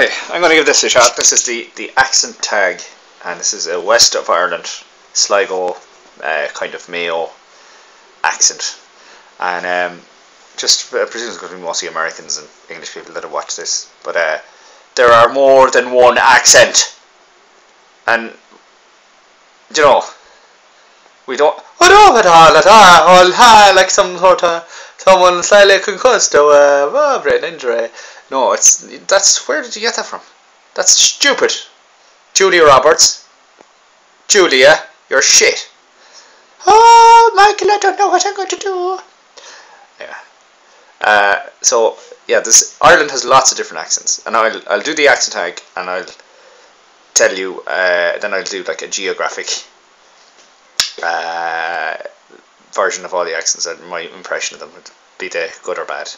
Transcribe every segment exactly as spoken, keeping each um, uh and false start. Okay, I'm going to give this a shot. This is the, the accent tag, and this is a west of Ireland, Sligo, uh, kind of Mayo accent. And um, just, I presume it's going to be mostly Americans and English people that have watched this, but uh, there are more than one accent. And, you know, we don't, like some sort of, someone slightly concussed or a brain injury. No, it's that's where did you get that from? That's stupid. Julia Roberts. Julia, you're shit. Oh, Michael, I don't know what I'm going to do. Yeah. Uh, so yeah, this Ireland has lots of different accents, and I'll I'll do the accent tag, and I'll tell you. Uh, then I'll do like a geographic uh, version of all the accents and my impression of them, would be they good or bad.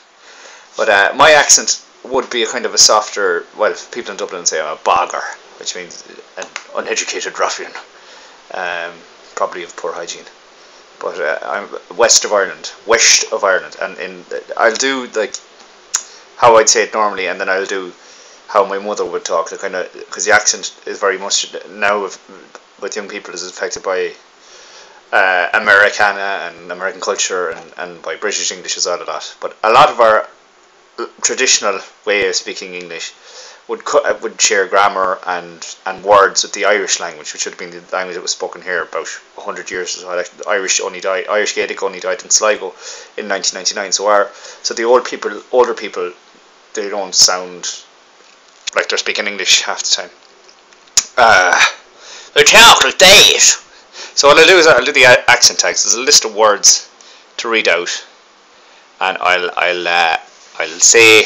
But uh, my accent would be a kind of a softer, well, people in Dublin say I'm a bogger, which means an uneducated ruffian, um, probably of poor hygiene. But uh, I'm west of Ireland, west of Ireland, and in I'll do like how I'd say it normally, and then I'll do how my mother would talk. The kind of because the accent is very much now with, with young people is affected by uh, Americana and American culture and and by British English as well a lot. But a lot of our traditional way of speaking English would would share grammar and and words with the Irish language, which would have been the language that was spoken here about a hundred years ago. The Irish only died, Irish Gaelic only died in Sligo in nineteen ninety-nine. So our so the old people, older people, they don't sound like they're speaking English half the time. Uh, they talk like this. So what I'll do is I'll do the accent tags. There's a list of words to read out, and I'll I'll. Uh, I'll say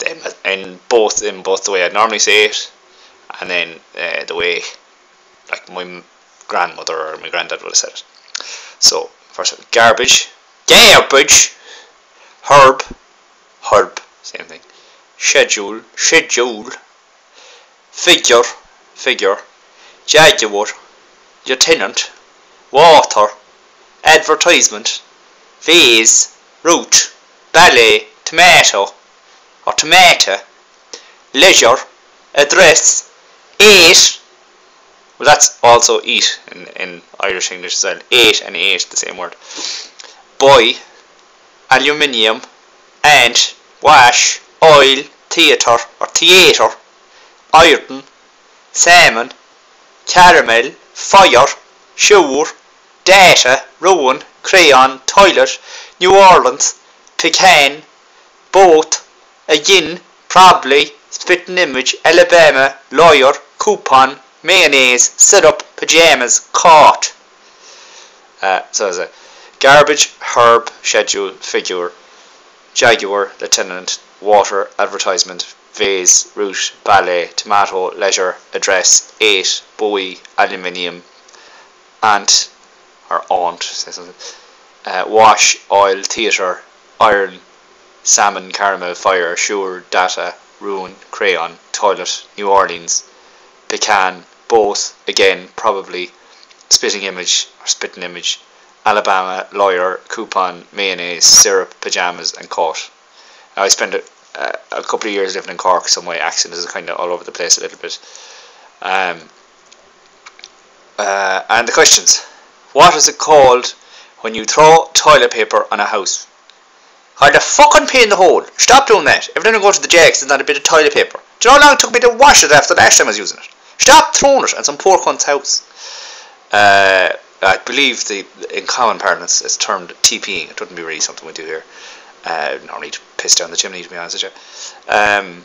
them in both in both the way I normally say it, and then uh, the way like my grandmother or my granddad would have said it. So first, garbage, garbage, herb, herb, same thing. Schedule, schedule, figure, figure, jaguar, lieutenant, water, advertisement, vase, route. Ballet, tomato, or tomato, leisure, address, eight. Well, that's also eat in, in Irish English as well. Eight and eight, the same word. Boy, aluminium, ant, wash, oil, theatre, or theatre, iron, salmon, caramel, fire, shower, data, ruin, crayon, toilet, New Orleans, pecan, boat, again, probably, spitting image, Alabama, lawyer, coupon, mayonnaise, syrup, pajamas, caught. Uh, so it's a garbage, herb, schedule, figure, jaguar, lieutenant, water, advertisement, vase, route, ballet, tomato, leisure, address, eight, buoy, aluminium, aunt, or aunt, say something, uh, wash, oil, theatre, iron, salmon, caramel, fire, sure, data, ruin, crayon, toilet, New Orleans, pecan, both, again, probably, spitting image, or spitting image, Alabama, lawyer, coupon, mayonnaise, syrup, pajamas, and caught. Now, I spent a, a couple of years living in Cork, so my accent is kind of all over the place a little bit. Um, uh, and the questions. What is it called when you throw toilet paper on a house? Hide a fucking pee in the hole. Stop doing that. Every time I go to the jacks, there's not a bit of toilet paper. Do you know how long it took me to wash it after the last time I was using it? Stop throwing it at some poor cunt's house. Uh, I believe the in common parlance it's termed TPing. It wouldn't be really something we do here. Uh, normally to piss down the chimney, to be honest with you. Um,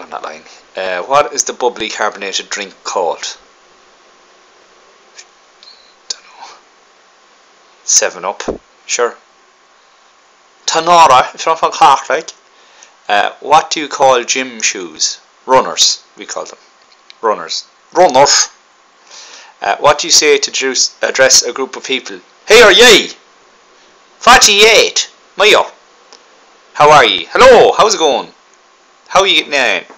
I'm not lying. Uh, what is the bubbly carbonated drink called? Don't know. Seven Up. Sure. Connemara, if you're from Cork, like, uh, what do you call gym shoes? Runners, we call them. Runners. Runners! Uh, what do you say to juice, address a group of people? Hey, are ye? forty-eight. Mayo. How are ye? Hello, how's it going? How are you getting on?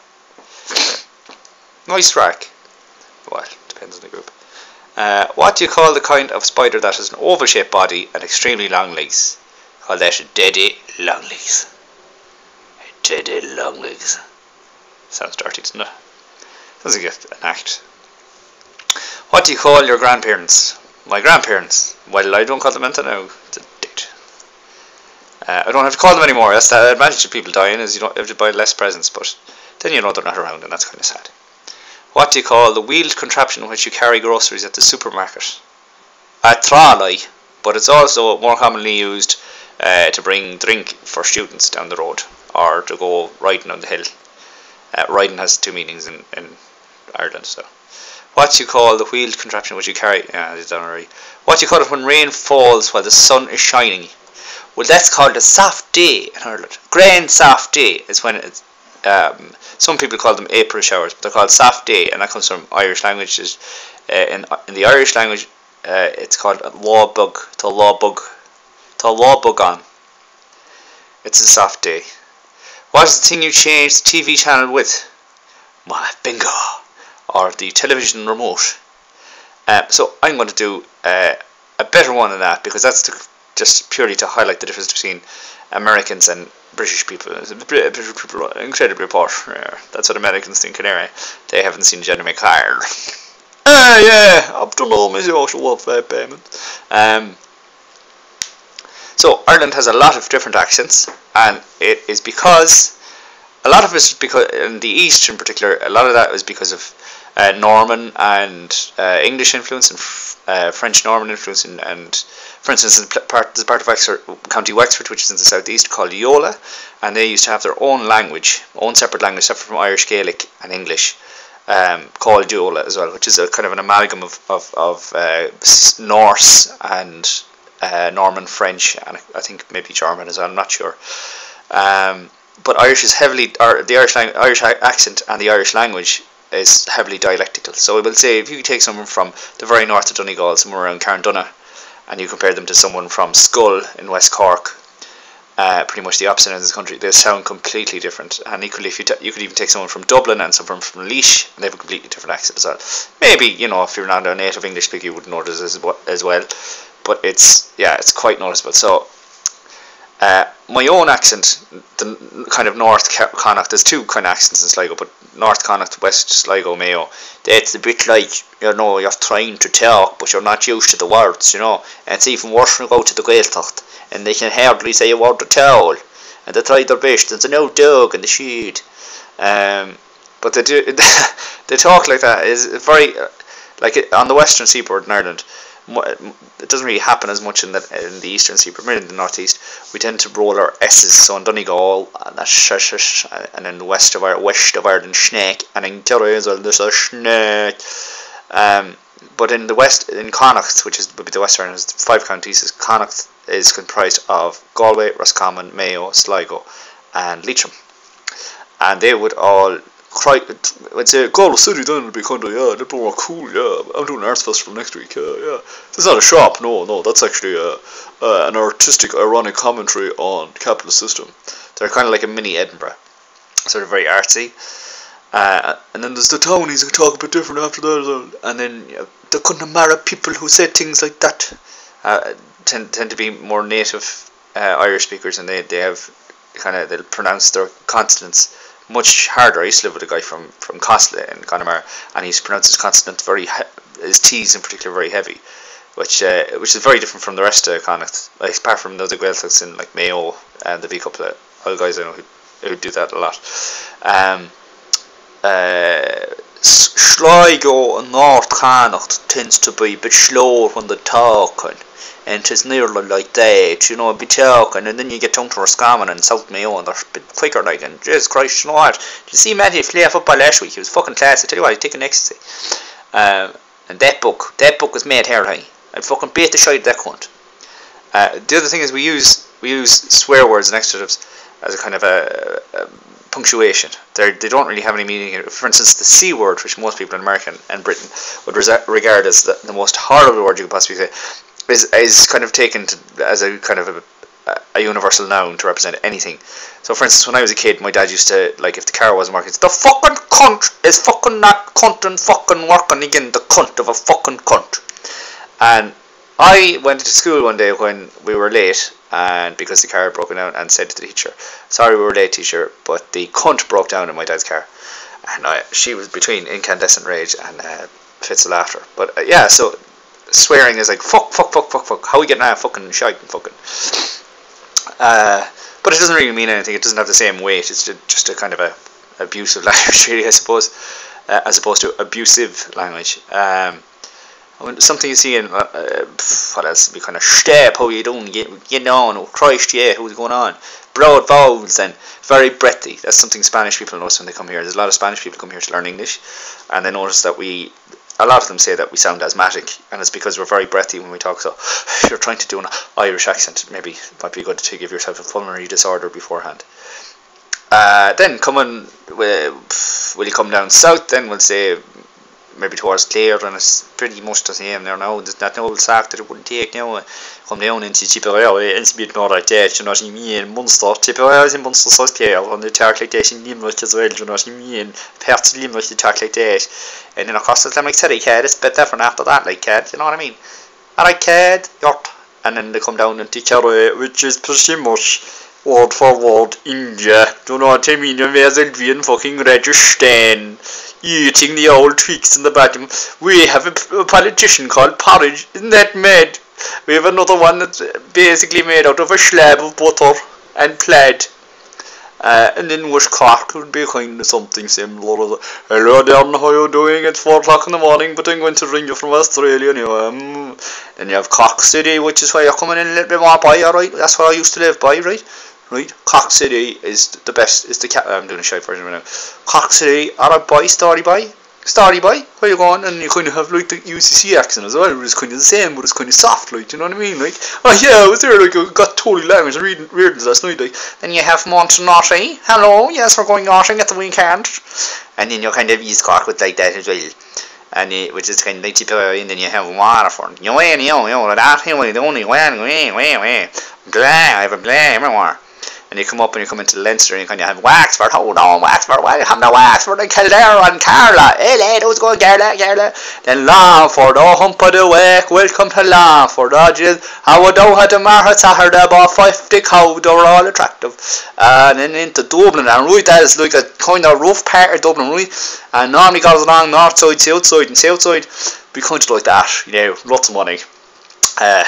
Nice rack. Well, depends on the group. Uh, what do you call the kind of spider that has an oval-shaped body and extremely long legs? Oh, that's a deadly long legs. A deadly long legs. Sounds dirty, doesn't it? Sounds like an act. What do you call your grandparents? My grandparents? Well, I don't call them anything now. It's a date. Uh, I don't have to call them anymore. That's the advantage of people dying, is you don't have to buy less presents, but then you know they're not around, and that's kind of sad. What do you call the wheeled contraption in which you carry groceries at the supermarket? A trolley, but it's also more commonly used uh, to bring drink for students down the road, or to go riding on the hill. Uh, riding has two meanings in, in Ireland, so. What do you call the wheeled contraption which you carry? Yeah, it's done already. What do you call it when rain falls while the sun is shining? Well, that's called a soft day in Ireland. Grand soft day is when it's, um, some people call them April showers, but they're called soft day, and that comes from Irish language. Uh, in, in the Irish language, uh, it's called a law bug, to law bug, to law bug on. It's a soft day. What is the thing you change the T V channel with? My bingo, or the television remote. Uh, so I'm going to do uh, a better one than that, because that's to, just purely to highlight the difference between Americans and British people. British people are incredibly poor. Yeah, that's what Americans think in anyway. They haven't seen Jeremy Clarkson. Ah, yeah, I've done all my social welfare payments. Um, So Ireland has a lot of different accents, and it is because a lot of it is because in the East in particular, a lot of that was because of uh, Norman and uh, English influence and f uh, French Norman influence, and, and for instance, in part, there's a part of Wexford, County Wexford, which is in the southeast, called Yola, and they used to have their own language, own separate language, separate from Irish Gaelic and English, um, called Yola as well, which is a kind of an amalgam of of, of uh, Norse and Uh, Norman, French, and I think maybe German as well, I'm not sure. Um, but Irish is heavily, or the Irish language, Irish accent and the Irish language is heavily dialectical. So I will say, if you take someone from the very north of Donegal, somewhere around Carndonagh, and you compare them to someone from Skull in West Cork, uh, pretty much the opposite end of this country, they sound completely different. And equally, if you, t you could even take someone from Dublin and someone from Leash, and they have a completely different accent as well. Maybe, you know, if you're not a native English speaker, you wouldn't notice as well. As well. But it's, yeah, it's quite noticeable. So, uh, my own accent, the kind of North Connacht, there's two kind of accents in Sligo, but North Connacht, West Sligo, Mayo, it's a bit like, you know, you're trying to talk, but you're not used to the words, you know. And it's even worse when you go to the Gaeltacht, and they can hardly say a word at all. And they try their best, there's no dog in the shade. Um, but they do, they talk like that. It's very, like it, on the western seaboard in Ireland, it doesn't really happen as much in the in the eastern seaboard, but in the northeast we tend to roll our s's. So in Donegal, and that's shush, shush, and in the west of our west of Ireland, snake, and in Kerry as well, there's a snake. Um, but in the west, in Connacht, which is would be the west Ireland, five counties, is Connacht is comprised of Galway, Roscommon, Mayo, Sligo, and Leitrim, and they would all cry, I'd say, Galway City, then it'll be kind of, yeah, they're more cool, yeah, I'm doing an arts festival next week, yeah, yeah. That's not a shop, no, no, that's actually uh, uh, an artistic, ironic commentary on capitalist system. They're kind of like a mini Edinburgh, sort of very artsy. Uh, and then there's the townies who talk a bit different after that, and then yeah, the Connemara people who say things like that uh, tend, tend to be more native uh, Irish speakers, and they, they have kind of, they'll pronounce their consonants much harder. I used to live with a guy from from Cosla in Connemara, and he's pronounced his consonant very, his T's in particular, very heavy, which uh, which is very different from the rest of Connacht, like apart from the other Gaeltachs in like Mayo and the V couple, all guys I know who, who do that a lot. Um, uh, Sligo and North Connacht tends to be a bit slow when they're talking, and it's nearly like that, you know, a bit talking, and then you get down to Roscommon and South Mayo, and they're a bit quicker, like, and Jesus Christ, you know what, did you see Matty play football last week? He was fucking class, I tell you what, he's taking ecstasy. Uh, and that book, that book was made here, high. I fucking beat the shite of that cunt. Uh, the other thing is we use, we use swear words and expletives as a kind of a, a punctuation. They're, they don't really have any meaning. For instance, the C word, which most people in America and Britain would regard as the, the most horrible word you could possibly say, Is, is kind of taken to, as a kind of a, a universal noun to represent anything. So, for instance, when I was a kid, my dad used to, like, if the car wasn't working, it's the fucking cunt is fucking not cunt and fucking working again, the cunt of a fucking cunt. And I went to school one day when we were late, and because the car had broken down, and said to the teacher, sorry we were late teacher, but the cunt broke down in my dad's car. And I, she was between incandescent rage and uh, fits of laughter. But uh, yeah, so swearing is like fuck, fuck, fuck, fuck, fuck. How we getting out of fucking shite and fucking. Uh, but it doesn't really mean anything. It doesn't have the same weight. It's just a kind of a abusive language, really, I suppose, uh, as opposed to abusive language. Um, something you see in uh, uh, what else would be kind of step, how you doing, you, you know, oh Christ, yeah, who's going on, broad vowels and very breathy. That's something Spanish people notice when they come here. There's a lot of Spanish people come here to learn English, and they notice that we, a lot of them say that we sound asthmatic, and it's because we're very breathy when we talk. So if you're trying to do an Irish accent, maybe it might be good to give yourself a pulmonary disorder beforehand. Uh, then coming, will you come down south, then we'll say maybe towards Clare, and it's pretty much the same there now. There's that old sack that it wouldn't take now. Come down into Tipperary, it's a bit more like that, you know what I mean? Munster, Tipperary is in Munster, South Clare, and they talk like that in Limerick as well, you know what I mean? Parts of Limerick, they talk like that. And then of course, it's Limerick City, kid, it's a bit different after that, like, kid, you know what I mean? Alright, kid, yort. And then they come down into Kerry, which is pretty much word for word India, do you know what I mean? Where's it being fucking Rajasthan? Eating the old twigs in the bottom. We have a, a politician called Porridge, isn't that mad? We have another one that's basically made out of a slab of butter and plaid. Uh, and then West Cork would be kind of something similar. Hello Dan, how you doing? It's four o'clock in the morning, but I'm going to ring you from Australia anyway. Um, and you have Cork City, which is where you're coming in a little bit more by, alright? That's where I used to live by, right? Right, Cork City is the best, is the cat. I'm doing a shy version right now. Cork City, alright boy, starry boy, starry boy, where you going? And you kind of have like the U C C accent as well, it's kind of the same, but it's kind of soft, like, you know what I mean? Like, oh yeah, I was there, like, I got totally language and reading readings last night, like. Then you have Montanarty, hello, yes, we're going yachting at the weekend. And then you're kind of East Cork with like that as well. And it, which is kind of Tipperary, and then you have Waterford. You ain't, you know, that hill is the only one, way, way, way. Blah, I have a blah everywhere. And you come up and you come into Leinster and you kind of have Wexford, hold on, Wexford, welcome to Wexford and Kildare and Carlow, hey lad, who's going Carlow, Carlow? Then Longford, oh hump of the wake, welcome to Longford, oh jeez, how we do had the market Saturday, about fifty cow, they were all attractive. Uh, and then into Dublin, and right that is like a kind of rough part of Dublin, right? And normally goes along north side, south side and south side, we kind of like that, you know, lots of money. Uh,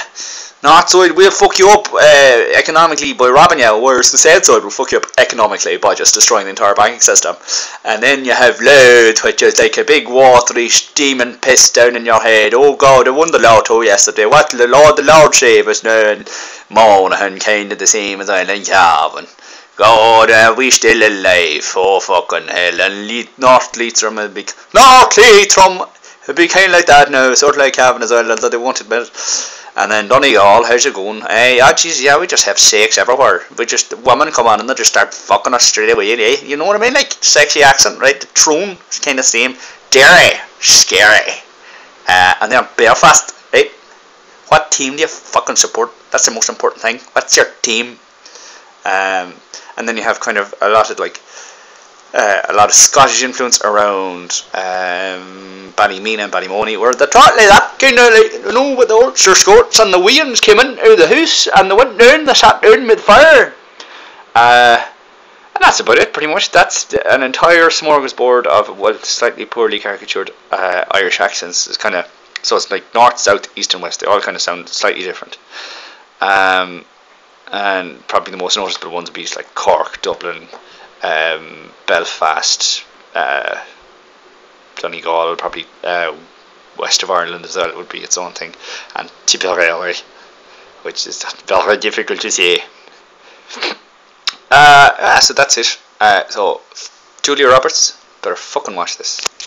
North side will fuck you up uh, economically by robbing you, whereas the south side will fuck you up economically by just destroying the entire banking system. And then you have Louth, which is like a big watery steaming piss down in your head. Oh god, I won the lotto yesterday. What the Lord, the Lord save us now. And Monaghan kind of the same as I and Calvin. God, are we still alive? Oh fucking hell. And Le North Leitrim will be North Leitrim. It'd be kind of like that now, sort of like Calvin as well, although they won't admit it. And then Donegal, how's it going? Hey, oh jeez, yeah, we just have sex everywhere. We just, women come on and they just start fucking us straight away, eh? You know what I mean? Like, sexy accent, right? The throne is kind of the same. Dairy, scary. Uh, and then Belfast, right? What team do you fucking support? That's the most important thing. What's your team? Um, and then you have kind of a lot of like, Uh, a lot of Scottish influence around um, Ballymena and Ballymoney, where they talk like that, kind of like, you know, with the Ulster Scots and the Williams came in out of the house and they went down, they sat down mid fire. Uh, and that's about it, pretty much. That's an entire smorgasbord of well, slightly poorly caricatured uh, Irish accents. It's kind of, so it's like north, south, east, and west. They all kind of sound slightly different. Um, and probably the most noticeable ones would be like Cork, Dublin. Um, Belfast, uh, Donegal, probably uh, west of Ireland as well would be its own thing, and Tipperary, which is very difficult to say. Uh, ah, so that's it. Uh, so Julia Roberts, better fucking watch this.